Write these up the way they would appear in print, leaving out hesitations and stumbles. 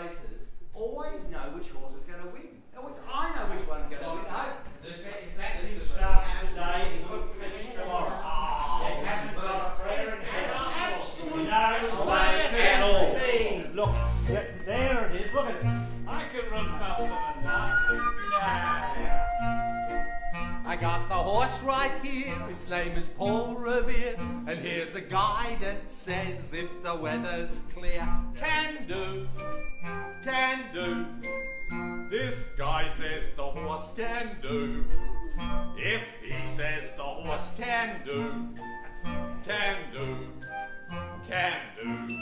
races always know which horse is going to win. Always, I know which one's going to win. I hope that didn't start today and could finish tomorrow. It hasn't got a president. Absolutely no way at all. Look, there it is. Look at it. I can run faster than that. I got the horse right here. Its name is Paul Revere. And here's a guy that says if the weather's clear, can do, can do. This guy says the horse can do. If he says the horse can do, can do, can do.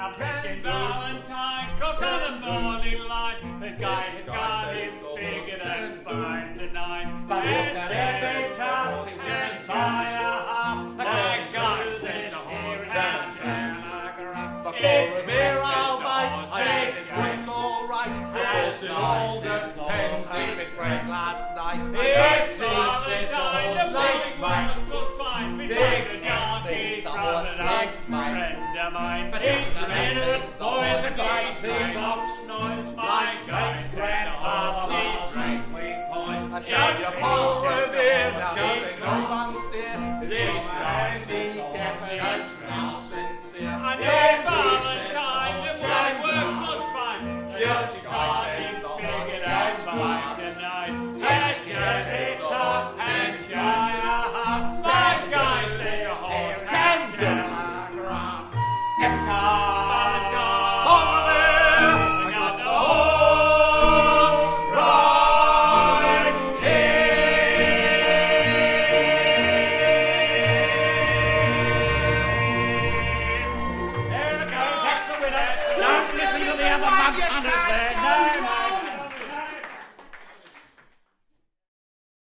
Out picking Valentine, cross on the morning line. The guy had got him bigger than 5 to 9. But if there's been tough, he can tie a half. My God, says the horse can do. If there I'll bite, I think it's all right. It's an older pen, sleeping crack last night. It says the horse likes mine. This guy says the horse likes mine. But it's the minute noise, a crazy box noise, my great grandfather last night we point. I show you Paul Revere, now there's no one there. This man is the captain's now sincere. I know Valentine, the boys were close by. Just got him bigger than 5 to 9. Just get it off and shine. Listen to the other mug hunters there. No, no.